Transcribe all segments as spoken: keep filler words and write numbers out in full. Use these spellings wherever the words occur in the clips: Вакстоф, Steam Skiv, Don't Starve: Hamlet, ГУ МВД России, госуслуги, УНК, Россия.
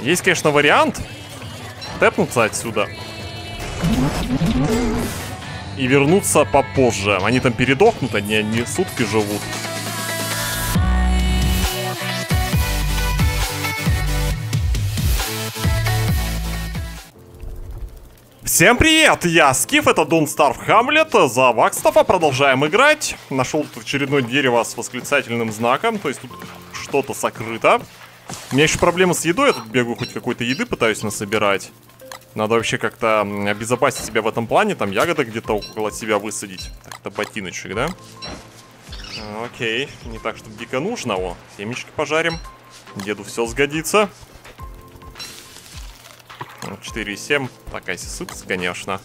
Есть, конечно, вариант тэпнуться отсюда и вернуться попозже. Они там передохнут, они, они сутки живут. Всем привет! Я Скиф, это Don't Starve: Hamlet, за Вакстофа, продолжаем играть. Нашел тут очередное дерево с восклицательным знаком, то есть тут что-то сокрыто. У меня еще проблемы с едой, я тут бегаю, хоть какой-то еды пытаюсь насобирать. Надо вообще как-то обезопасить себя в этом плане, там ягоды где-то около себя высадить. Так, это ботиночек, да? Окей, не так, чтобы дико нужно. О, семечки пожарим, деду все сгодится. четыре и семь. Такая сысыпается, конечно.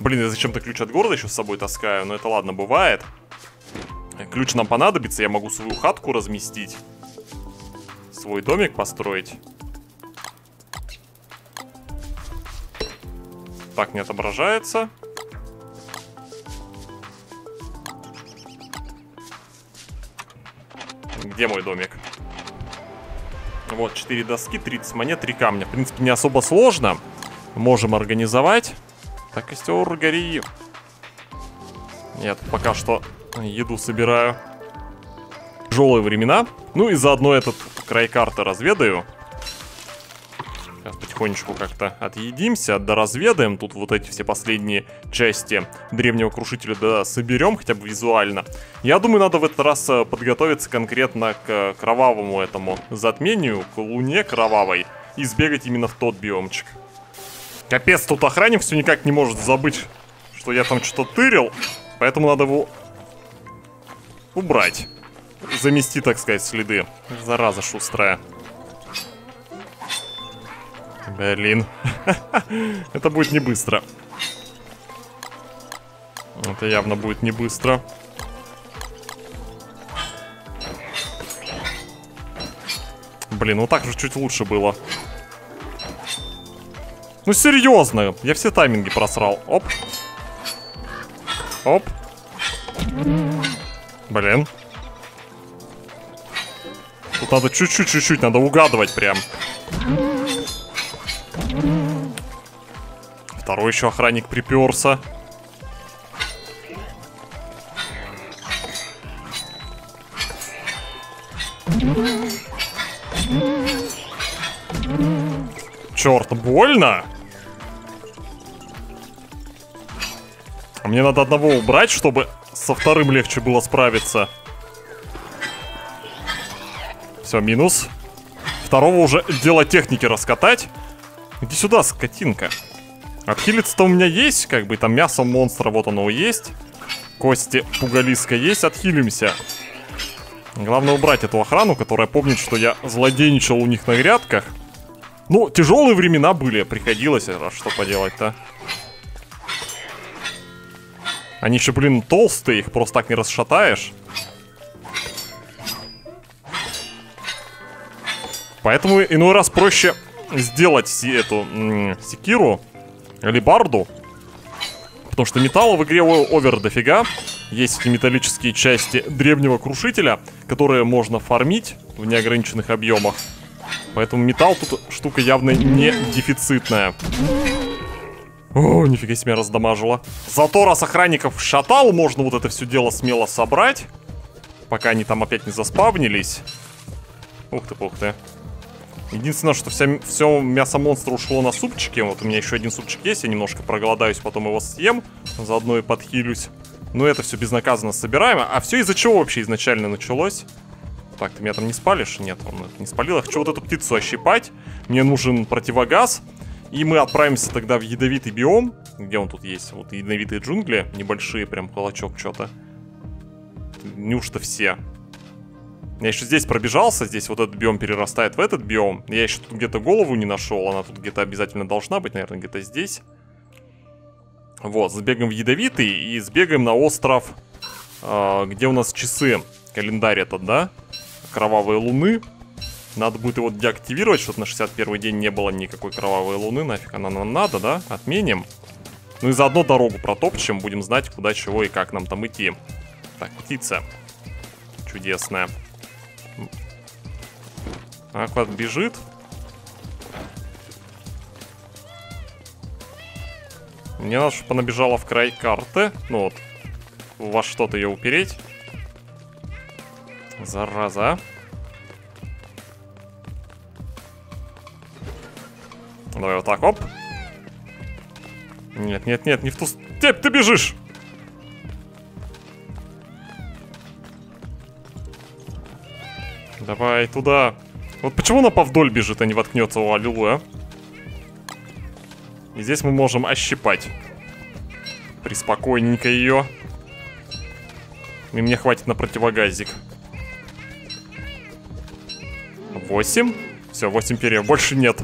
Блин, я зачем-то ключ от города еще с собой таскаю. Но это ладно, бывает. Ключ нам понадобится. Я могу свою хатку разместить. Свой домик построить. Так, не отображается. Где мой домик? Вот, четыре доски, тридцать монет, три камня. В принципе, не особо сложно. Можем организовать. Так, костер, гори. Я тут пока что еду собираю. Тяжелые времена. Ну и заодно этот край карты разведаю. Сейчас потихонечку как-то отъедимся, доразведаем. Тут вот эти все последние части древнего крушителя да, соберем, хотя бы визуально. Я думаю, надо в этот раз подготовиться конкретно к кровавому этому затмению, к луне кровавой. И сбегать именно в тот биомчик. Капец, тут охранник все никак не может забыть, что я там что-то тырил. Поэтому надо его убрать. Замести, так сказать, следы. Зараза шустрая. Блин. Это будет не быстро. Это явно будет не быстро. Блин, ну так же чуть лучше было. Ну серьезно, я все тайминги просрал. Оп. Оп. Блин. Тут надо чуть-чуть-чуть-чуть, надо угадывать прям. Второй еще охранник приперся. Черт, больно. Мне надо одного убрать, чтобы со вторым легче было справиться. Все, минус. Второго уже дело техники раскатать. Иди сюда, скотинка. Отхилиться-то у меня есть, как бы, там мясо монстра, вот оно и есть. Кости пугалиска есть, отхилимся. Главное убрать эту охрану, которая помнит, что я злодейничал у них на грядках. Ну, тяжелые времена были, приходилось, а что поделать-то? Они еще, блин, толстые, их просто так не расшатаешь. Поэтому иной раз проще сделать эту секиру. Алебарду. Потому что металла в игре овер дофига. Есть эти металлические части древнего крушителя, которые можно фармить в неограниченных объемах. Поэтому металл тут штука явно не дефицитная. О, нифига себе раздамажило. Зато раз охранников шатал, можно вот это все дело смело собрать. Пока они там опять не заспавнились. Ух ты, ух ты. Единственное, что вся, все мясо монстра ушло на супчики. Вот у меня еще один супчик есть, я немножко проголодаюсь, потом его съем. Заодно и подхилюсь. Но это все безнаказанно собираем. А все из-за чего вообще изначально началось? Так, ты меня там не спалишь? Нет, он не спалил. Я хочу вот эту птицу ощипать. Мне нужен противогаз. И мы отправимся тогда в ядовитый биом. Где он тут есть? Вот ядовитые джунгли. Небольшие, прям кулачок что-то. Неужто все? Я еще здесь пробежался, здесь вот этот биом перерастает в этот биом. Я еще тут где-то голову не нашел, она тут где-то обязательно должна быть, наверное, где-то здесь. Вот, сбегаем в ядовитый и сбегаем на остров, э, где у нас часы. Календарь этот, да? Кровавые луны. Надо будет его деактивировать, чтобы на шестьдесят первый день не было никакой кровавой луны. Нафиг она нам надо, да? Отменим. Ну и заодно дорогу протопчем, будем знать, куда, чего и как нам там идти. Так, птица. Чудесная. Акват бежит. Мне надо, чтобы она бежала в край карты. Ну вот, во что-то ее упереть. Зараза. Давай вот так, оп. Нет, нет, нет, не в ту степь ты бежишь. Давай туда. Вот почему она повдоль бежит, а не воткнется, у аллилуйя. И здесь мы можем ощипать приспокойненько ее. И мне хватит на противогазик. Восемь. Все, восемь перьев, больше нет.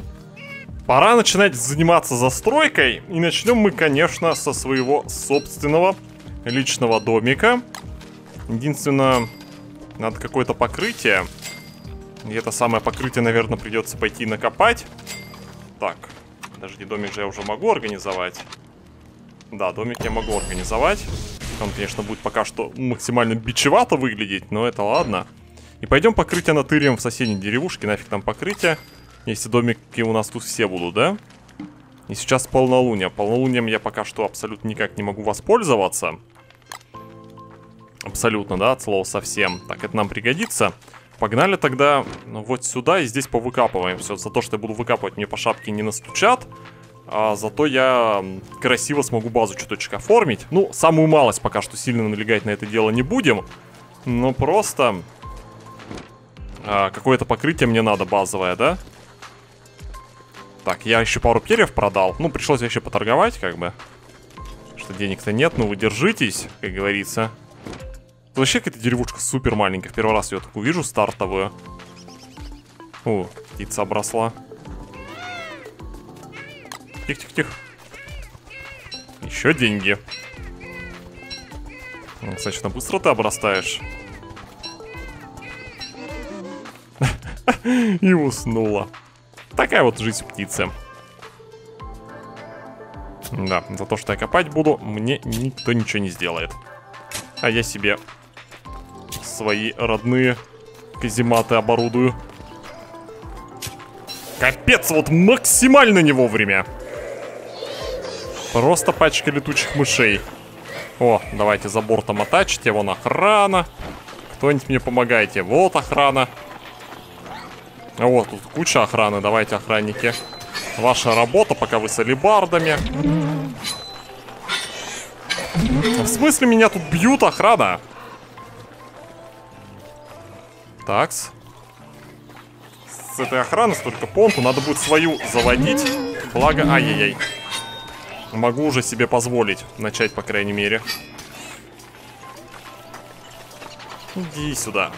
Пора начинать заниматься застройкой. И начнем мы, конечно, со своего собственного личного домика. Единственное, надо какое-то покрытие. И это самое покрытие, наверное, придется пойти накопать. Так, подожди, домик же я уже могу организовать. Да, домик я могу организовать. Он, конечно, будет пока что максимально бичевато выглядеть, но это ладно. И пойдем покрытие натырим в соседней деревушке. Нафиг там покрытие, если домики у нас тут все будут, да? И сейчас полнолуние. Полнолунием я пока что абсолютно никак не могу воспользоваться. Абсолютно, да, от слова совсем. Так, это нам пригодится. Погнали тогда вот сюда и здесь повыкапываем. Все, за то, что я буду выкапывать, мне по шапке не настучат. А зато я красиво смогу базу чуточек оформить. Ну, самую малость пока что сильно налегать на это дело не будем. Но просто... А, какое-то покрытие мне надо базовое, да? Так, я еще пару перьев продал. Ну, пришлось еще поторговать, как бы. Что денег-то нет, ну вы держитесь, как говорится. Вообще какая-то деревушка супер маленькая. В первый раз ее так увижу, стартовую. О, птица обросла. Тихо-тихо-тихо. Еще деньги. Достаточно быстро ты обрастаешь. И уснула. Такая вот жизнь птицы. Да, за то, что я копать буду, мне никто ничего не сделает. А я себе свои родные казематы оборудую. Капец, вот максимально не вовремя. Просто пачка летучих мышей. О, давайте за бортом оттачьте. Вон охрана. Кто-нибудь мне помогайте. Вот охрана. А вот тут куча охраны. Давайте, охранники. Ваша работа, пока вы с алебардами. В смысле меня тут бьют, охрана? Такс. С этой охраны столько понту. Надо будет свою заводить. Благо, ай-яй-яй. Могу уже себе позволить начать, по крайней мере. Иди сюда.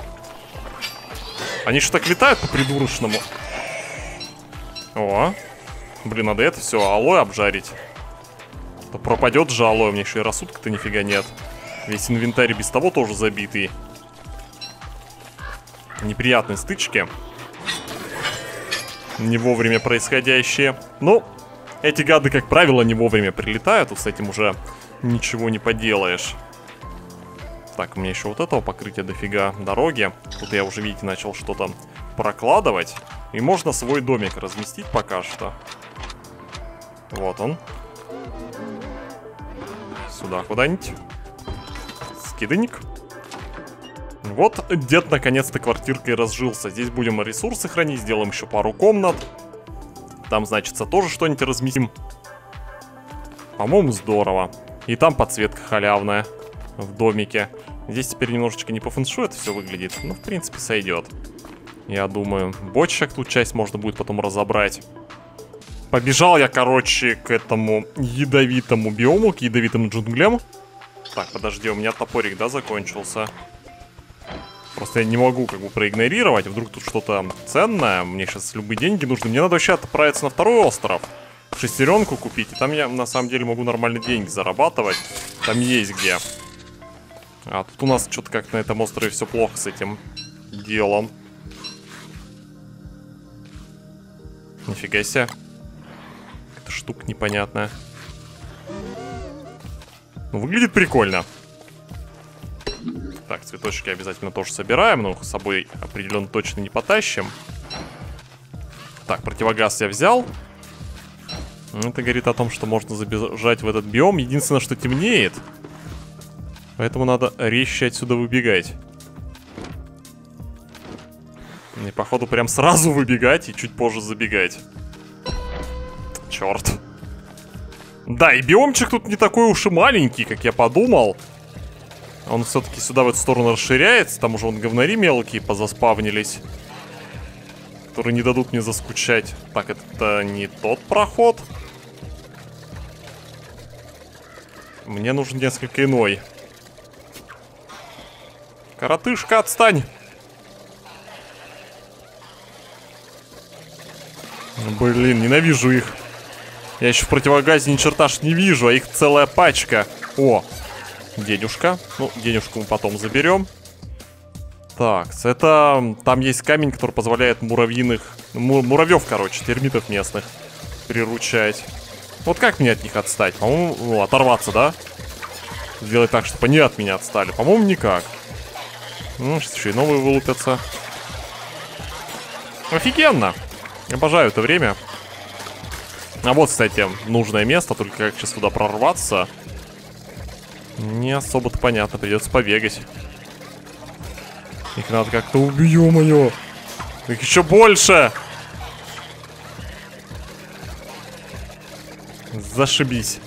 Они что так летают по-придурочному? О. Блин, надо это все алоэ обжарить. То пропадет же алоэ, у меня еще и рассудка-то нифига нет. Весь инвентарь без того тоже забитый. Неприятные стычки. Не вовремя происходящие. Ну, эти гады, как правило, не вовремя прилетают. Вот с этим уже ничего не поделаешь. Так, у меня еще вот этого покрытия дофига дороги. Тут я уже, видите, начал что-то прокладывать. И можно свой домик разместить пока что. Вот он. Сюда куда-нибудь. Скидыник. Вот дед наконец-то квартиркой разжился. Здесь будем ресурсы хранить. Сделаем еще пару комнат. Там, значится, тоже что-нибудь разместим. По-моему, здорово. И там подсветка халявная в домике. Здесь теперь немножечко не по фэншую это все выглядит. Но, в принципе, сойдет. Я думаю, бочек тут часть можно будет потом разобрать. Побежал я, короче, к этому ядовитому биому, к ядовитым джунглям. Так, подожди, у меня топорик, да, закончился? Просто я не могу как бы проигнорировать. Вдруг тут что-то ценное. Мне сейчас любые деньги нужны. Мне надо вообще отправиться на второй остров. Шестеренку купить. И там я, на самом деле, могу нормально деньги зарабатывать. Там есть где. А тут у нас что-то как на этом острове все плохо с этим делом. Нифига себе. Штука непонятная. Ну, выглядит прикольно. Так, цветочки обязательно тоже собираем, но их с собой определенно точно не потащим. Так, противогаз я взял. Это говорит о том, что можно забежать в этот биом. Единственное, что темнеет. Поэтому надо резче отсюда выбегать. И походу прям сразу выбегать и чуть позже забегать. Черт. Да, и биомчик тут не такой уж и маленький, как я подумал. Он все-таки сюда в эту сторону расширяется. Там уже вон говнари мелкие позаспавнились, которые не дадут мне заскучать. Так, это не тот проход. Мне нужен несколько иной. Коротышка, отстань! Блин, ненавижу их. Я еще в противогазе ни черта ж не вижу, а их целая пачка. О, денежка. Ну, денежку мы потом заберем. Так, это... Там есть камень, который позволяет муравьиных... Му... Муравьев, короче, термитов местных приручать. Вот как мне от них отстать? По-моему, ну, оторваться, да? Сделать так, чтобы они от меня отстали. По-моему, никак. Ну, сейчас еще и новые вылупятся. Офигенно! Обожаю это время. А вот, кстати, нужное место. Только как сейчас туда прорваться, не особо-то понятно. Придется побегать. Их надо как-то убить, ё-моё. Их еще больше. Зашибись.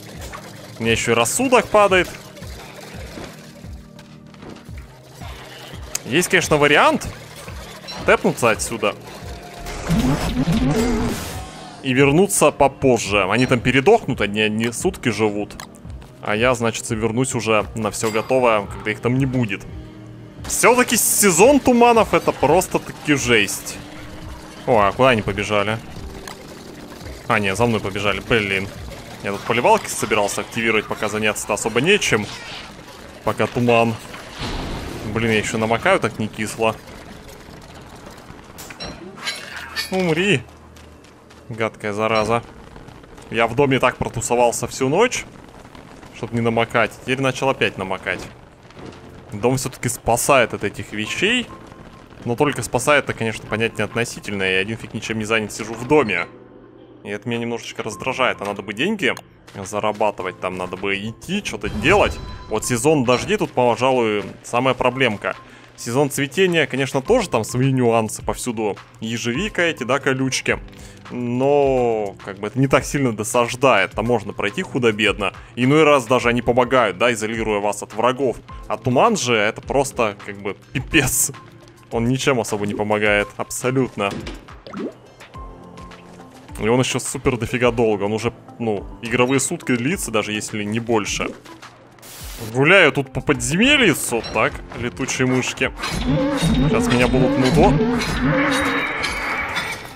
У меня еще и рассудок падает. Есть, конечно, вариант тэпнуться отсюда и вернуться попозже. Они там передохнут, они, они сутки живут. А я, значит, вернусь уже на все готовое, когда их там не будет. Все-таки сезон туманов — это просто-таки жесть. О, а куда они побежали? А, не, за мной побежали, блин. Я тут поливалки собирался активировать, пока заняться-то особо нечем. Пока туман. Блин, я еще намокаю, так не кисло. Умри. Гадкая зараза. Я в доме так протусовался всю ночь, чтобы не намокать. Теперь начал опять намокать. Дом все-таки спасает от этих вещей. Но только спасает, это, конечно, понятие относительное. Я один фиг ничем не занят, сижу в доме. И это меня немножечко раздражает. А надо бы деньги зарабатывать, там надо бы идти, что-то делать. Вот сезон дождей тут, пожалуй, самая проблемка. Сезон цветения, конечно, тоже там свои нюансы повсюду. Ежевика эти, да, колючки. Но, как бы, это не так сильно досаждает. Там можно пройти худо-бедно. Иной раз даже они помогают, да, изолируя вас от врагов. А туман же, это просто, как бы, пипец. Он ничем особо не помогает, абсолютно. И он еще супер дофига долго. Он уже, ну, игровые сутки длится, даже если не больше. Гуляю тут по подземельицу. Так, летучие мышки. Сейчас меня будут мудло.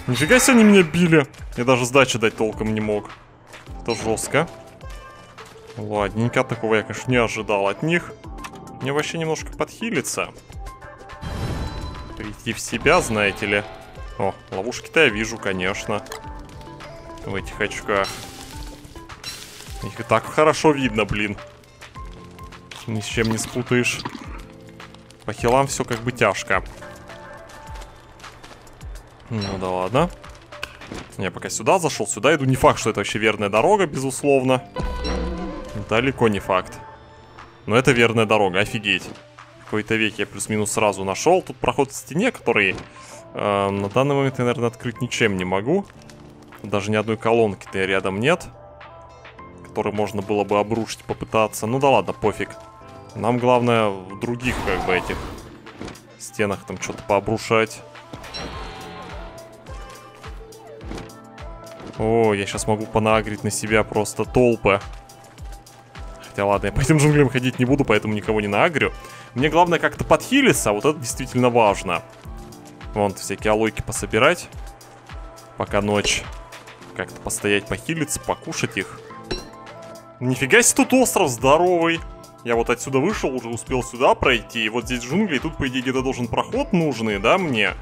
Нифига себе они меня били. Я даже сдачи дать толком не мог. Это жестко. Ладненько, такого я, конечно, не ожидал от них. Мне вообще немножко подхилиться. Прийти в себя, знаете ли. О, ловушки-то я вижу, конечно. В этих очках. Их и так хорошо видно, блин. Ни с чем не спутаешь. По хилам все как бы тяжко. Ну да ладно. Я пока сюда зашел, сюда иду. Не факт, что это вообще верная дорога, безусловно. Далеко не факт. Но это верная дорога, офигеть. В какой-то век я плюс-минус сразу нашел. Тут проход в стене, который э, на данный момент я, наверное, открыть ничем не могу. Даже ни одной колонки-то рядом нет, который можно было бы обрушить, попытаться. Ну да ладно, пофиг. Нам главное в других, как бы, этих стенах там что-то пообрушать. О, я сейчас могу понагрить на себя просто толпы. Хотя ладно, я по этим джунглям ходить не буду, поэтому никого не нагрю. Мне главное как-то подхилиться, вот это действительно важно. Вон, всякие алойки пособирать. Пока ночь. Как-то постоять, похилиться, покушать их. Нифига себе, тут остров здоровый. Я вот отсюда вышел, уже успел сюда пройти. И вот здесь джунгли, и тут, по идее, где-то должен проход нужный, да, мне?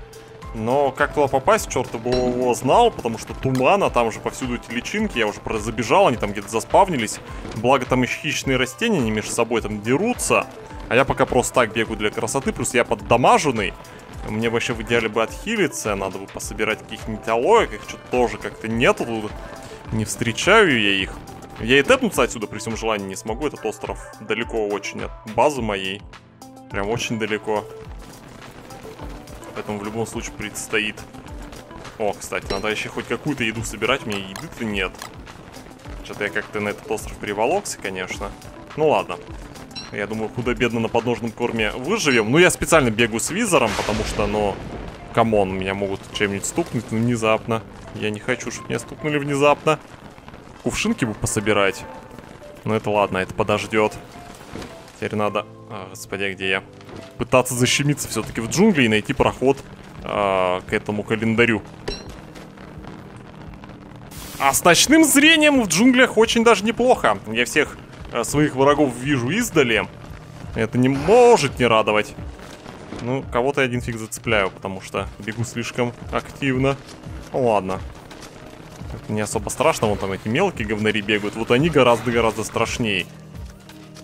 Но как туда попасть, черт бы его знал. Потому что туман, а там же повсюду эти личинки. Я уже забежал, они там где-то заспавнились. Благо там и хищные растения, они между собой там дерутся. А я пока просто так бегу для красоты. Плюс я поддамаженный. Мне вообще в идеале бы отхилиться. Надо бы пособирать каких-нибудь алоек. Их что-то тоже как-то нету тут. Не встречаю я их. Я и тэпнуться отсюда при всем желании не смогу. Этот остров далеко очень от базы моей. Прям очень далеко. Поэтому в любом случае предстоит... О, кстати, надо еще хоть какую-то еду собирать. У меня еды-то нет. Что-то я как-то на этот остров приволокся, конечно. Ну ладно. Я думаю, худо-бедно на подножном корме выживем. Ну, я специально бегу с визором, потому что, ну... Камон, меня могут чем-нибудь стукнуть внезапно. Я не хочу, чтобы меня стукнули внезапно. Кувшинки бы пособирать. Но это ладно, это подождет. Теперь надо... А, господи, где я? Пытаться защемиться все-таки в джунгли и найти проход а, к этому календарю. А с ночным зрением в джунглях очень даже неплохо. Я всех а, своих врагов вижу издали. Это не может не радовать. Ну, кого-то я один фиг зацепляю, потому что бегу слишком активно. Ну, ладно. Это не особо страшно, вон там эти мелкие говнари бегают. Вот они гораздо-гораздо страшнее.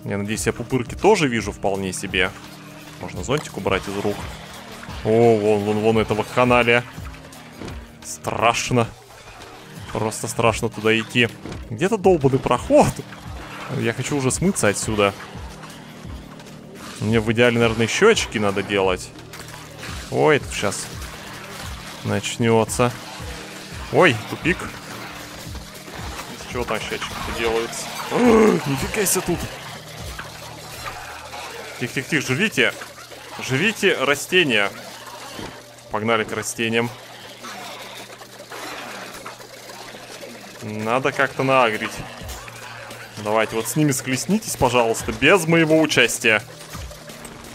Я надеюсь, я пупырки тоже вижу вполне себе. Можно зонтик убрать из рук. О, вон, вон, вон, это вакханалия. Страшно. Просто страшно туда идти. Где-то долбанный проход. Я хочу уже смыться отсюда. Мне в идеале, наверное, еще очки надо делать. Ой, тут сейчас начнется. Ой, тупик. Из чего там еще очки-то делаются? Нифига себе тут. Тихо-тихо-тихо, жрите. Жрите растения. Погнали к растениям. Надо как-то наагрить. Давайте вот с ними схлестнитесь, пожалуйста, без моего участия.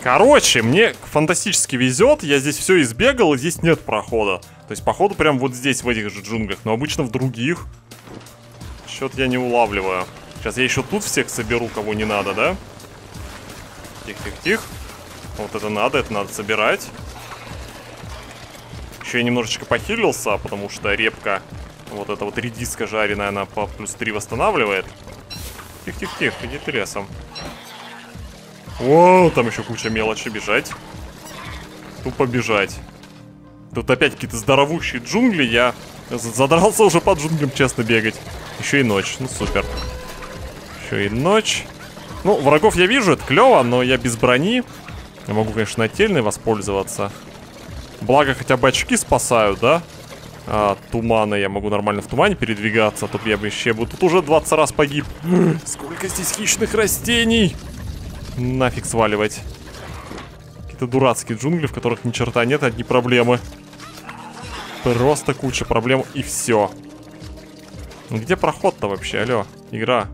Короче, мне фантастически везет. Я здесь все избегал, и здесь нет прохода. То есть, походу, прям вот здесь, в этих же джунглях. Но обычно в других. Что-то я не улавливаю. Сейчас я еще тут всех соберу, кого не надо, да? Тихо-тихо-тихо. Вот это надо, это надо собирать. Еще я немножечко похилился, потому что репка... Вот эта вот редиска жареная, она по плюс три восстанавливает. Тихо-тихо-тихо, иди ты лесом. О, там еще куча мелочи, бежать. Тупо бежать. Тут опять какие-то здоровущие джунгли. Я задрался уже под джунглем, честно, бегать. Еще и ночь, ну супер. Еще и ночь. Ну, врагов я вижу, это клево, но я без брони. Я могу, конечно, нательной воспользоваться. Благо, хотя бы очки спасают, да? А, тумана, я могу нормально в тумане передвигаться, а то я бы еще... Тут уже двадцать раз погиб. Сколько здесь хищных растений! Нафиг сваливать. Какие-то дурацкие джунгли, в которых ни черта нет, одни проблемы. Просто куча проблем и все. Где проход-то вообще? Алло, игра.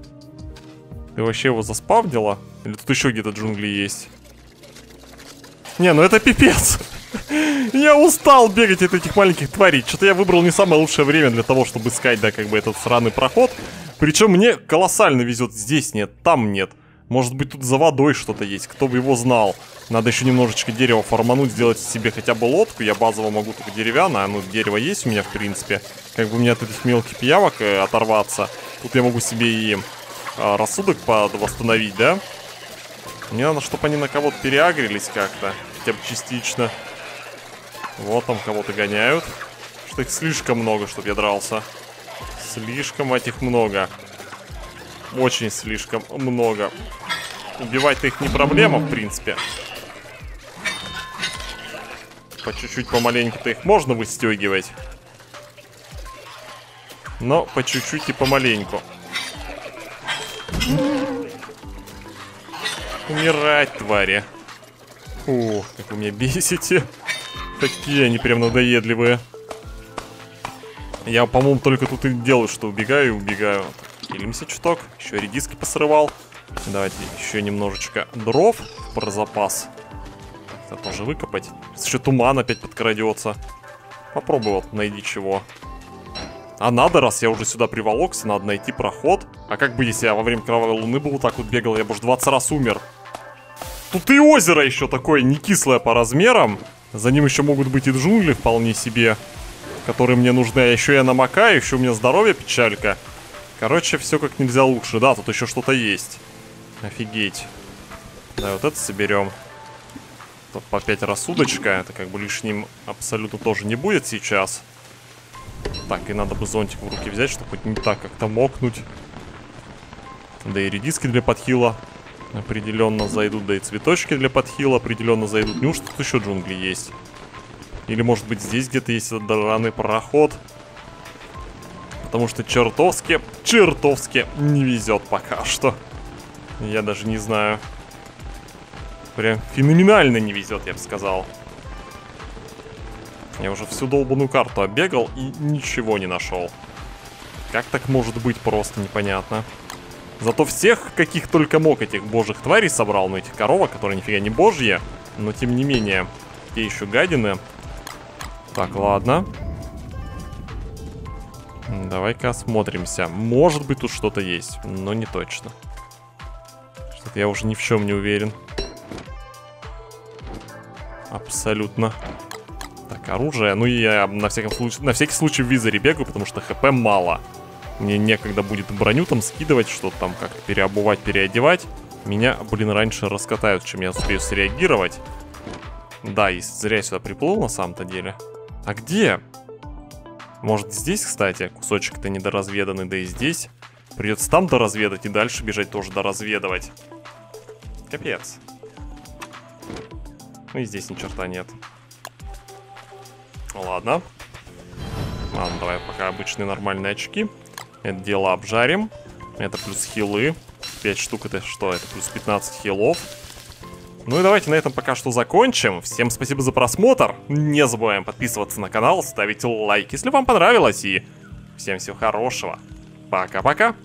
Ты вообще его заспавнила? Или тут еще где-то джунгли есть? Не, ну это пипец! Я устал бегать от этих маленьких тварей. Что-то я выбрал не самое лучшее время для того, чтобы искать, да, как бы этот сраный проход. Причем мне колоссально везет. Здесь нет, там нет. Может быть, тут за водой что-то есть, кто бы его знал. Надо еще немножечко дерева формануть, сделать себе хотя бы лодку. Я базово могу только деревянное, но дерево есть у меня, в принципе. Как бы мне от этих мелких пиявок оторваться. Тут я могу себе и а, рассудок восстановить, да? Мне надо, чтобы они на кого-то переагрились как-то. Хотя бы частично. Вот там кого-то гоняют. Что их слишком много, чтобы я дрался. Слишком этих много. Очень слишком много. Убивать-то их не проблема, в принципе. По чуть-чуть, помаленьку-то их можно выстегивать. Но по чуть-чуть и помаленьку. Умирать, твари. Ух, как вы меня бесите. Такие они прям надоедливые. Я, по-моему, только тут и делаю, что убегаю и убегаю. Хилимся чуток. Еще редиски посрывал. Давайте еще немножечко дров про запас. Это тоже выкопать. Еще туман опять подкрадется. Попробовал, найди чего. А надо, раз я уже сюда приволокся, надо найти проход. А как бы, если я во время кровавой луны был, так вот бегал, я бы уже двадцать раз умер. Тут и озеро еще такое не кислое по размерам. За ним еще могут быть и джунгли вполне себе, которые мне нужны. А еще я намокаю, еще у меня здоровье печалька. Короче, все как нельзя лучше. Да, тут еще что-то есть. Офигеть. Да, вот это соберем. Тут опять рассудочка. Это как бы лишним абсолютно тоже не будет сейчас. Так, и надо бы зонтик в руки взять, чтобы хоть не так как-то мокнуть. Да и редиски для подхила определенно зайдут, да и цветочки для подхила определенно зайдут. Неужто тут еще джунгли есть? Или, может быть, здесь где-то есть драный пароход? Потому что чертовски, чертовски не везет пока что. Я даже не знаю. Прям феноменально не везет, я бы сказал. Я уже всю долбаную карту оббегал и ничего не нашел. Как так может быть, просто непонятно. Зато всех, каких только мог, этих божьих тварей собрал. Но этих коровок, которые нифига не божьи. Но тем не менее, те еще гадины. Так, ладно. Давай-ка осмотримся. Может быть, тут что-то есть, но не точно. Что-то я уже ни в чем не уверен. Абсолютно. Так, оружие. Ну, я на всяком случае, на всякий случай в визоре бегаю, потому что ХП мало. Мне некогда будет броню там скидывать, что-то там как-то переобувать, переодевать. Меня, блин, раньше раскатают, чем я успею среагировать. Да, и зря я сюда приплыл на самом-то деле. А где? Может, здесь, кстати, кусочек-то недоразведанный, да и здесь. Придется там доразведать и дальше бежать тоже доразведывать. Капец. Ну и здесь ни черта нет. Ладно. Ладно, давай пока обычные нормальные очки. Это дело обжарим. Это плюс хилы. пять штук это что? Это плюс пятнадцать хилов. Ну и давайте на этом пока что закончим. Всем спасибо за просмотр. Не забываем подписываться на канал, ставить лайк, если вам понравилось. И всем всего хорошего. Пока-пока.